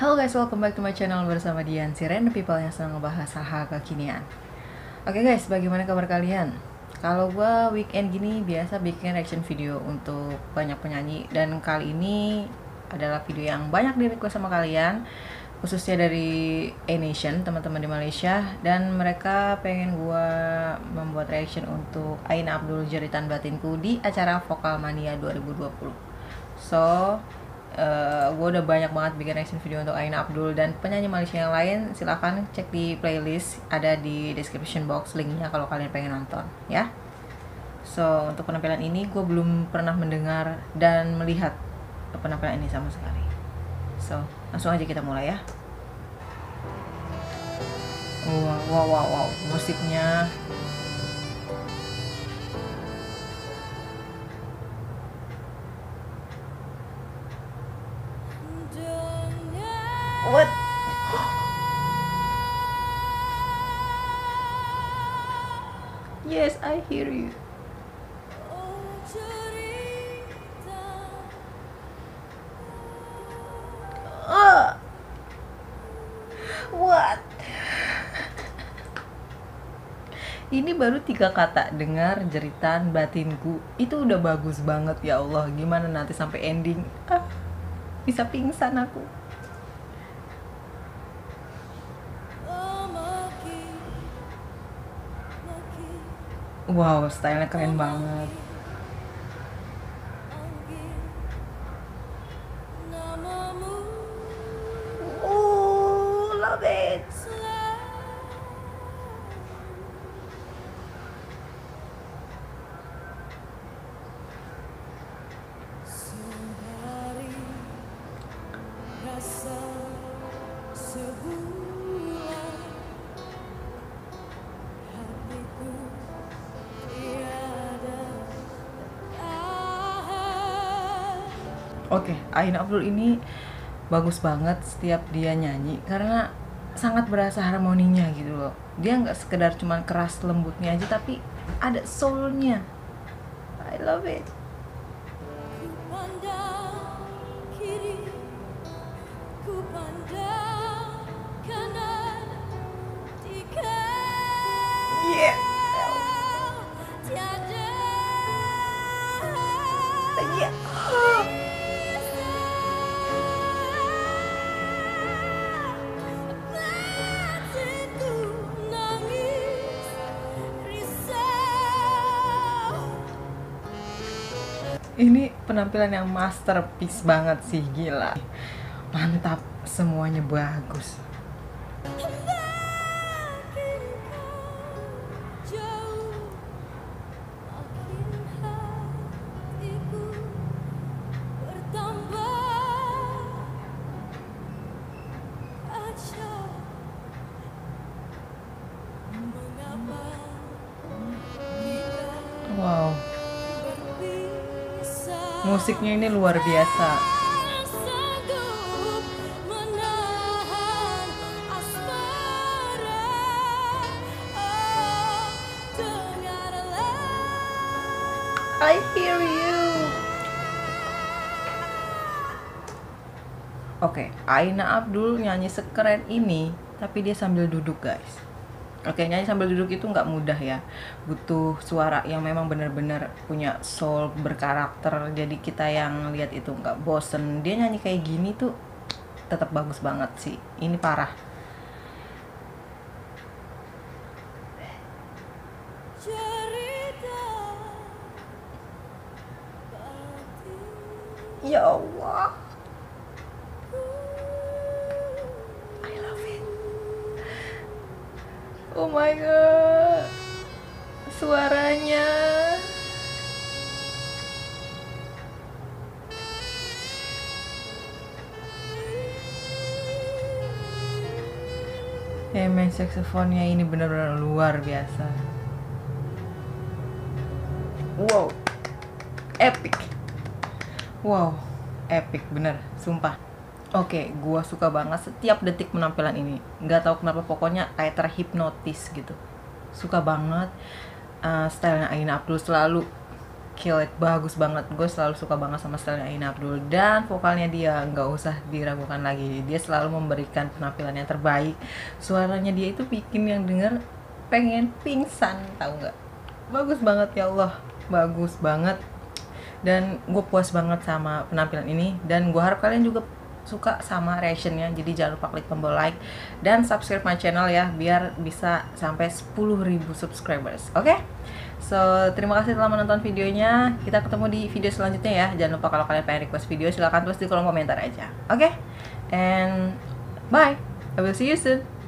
Halo guys, welcome back to my channel bersama Dian Siren, people yang senang ngebahas hal-hal kekinian. Oke guys, bagaimana kabar kalian? Kalau gue weekend gini biasa bikin reaction video untuk banyak penyanyi. Dan kali ini adalah video yang banyak di-request sama kalian, khususnya dari A Nation, teman-teman di Malaysia. Dan mereka pengen gue membuat reaction untuk Aina Abdul Jeritan Batinku di acara Vokalmania 2020. So, gue udah banyak banget bikin reaction video untuk Aina Abdul dan penyanyi Malaysia yang lain. Silahkan cek di playlist, ada di description box linknya kalau kalian pengen nonton ya. So, untuk penampilan ini gue belum pernah mendengar dan melihat penampilan ini sama sekali. So, langsung aja kita mulai ya. Wow, musiknya what? Yes, I hear you. What? Ini baru 3 kata, dengar jeritan batinku. Itu udah bagus banget ya Allah. Gimana nanti sampai ending? Bisa pingsan aku. Wow, stylenya keren banget. Oh, love it. Oke, Aina Abdul ini bagus banget setiap dia nyanyi karena sangat berasa harmoninya gitu loh. Dia nggak sekedar cuman keras lembutnya aja, tapi ada soulnya. I love it. Yeah. Yeah. Ini penampilan yang masterpiece banget sih, gila. Mantap, semuanya bagus. Wow. Musiknya ini luar biasa. I hear you. Oke, Aina Abdul nyanyi sekeren ini, tapi dia sambil duduk guys. Oke, nyanyi sambil duduk itu nggak mudah ya, butuh suara yang memang bener-bener punya soul, berkarakter. Jadi kita yang lihat itu nggak bosen. Dia nyanyi kayak gini tuh tetap bagus banget sih, ini parah. Ya Allah, oh my god, suaranya main saksofonnya ini benar-benar luar biasa. Wow, epic. Wow, epic bener, sumpah. Oke, gue suka banget setiap detik penampilan ini. Gak tau kenapa, pokoknya kayak terhipnotis gitu. Suka banget stylenya Aina Abdul, selalu Kill it, bagus banget. Gue selalu suka banget sama stylenya Aina Abdul dan vokalnya dia, nggak usah diragukan lagi. Dia selalu memberikan penampilan yang terbaik. Suaranya dia itu bikin yang denger pengen pingsan, tahu nggak? Bagus banget, ya Allah, bagus banget. Dan gue puas banget sama penampilan ini, dan gue harap kalian juga suka sama reactionnya. Jadi jangan lupa klik tombol like dan subscribe my channel ya, biar bisa sampai 10.000 subscribers. Oke? So, terima kasih telah menonton videonya. Kita ketemu di video selanjutnya ya. Jangan lupa kalau kalian pengen request video, silahkan tulis di kolom komentar aja. Oke? And bye. I will see you soon.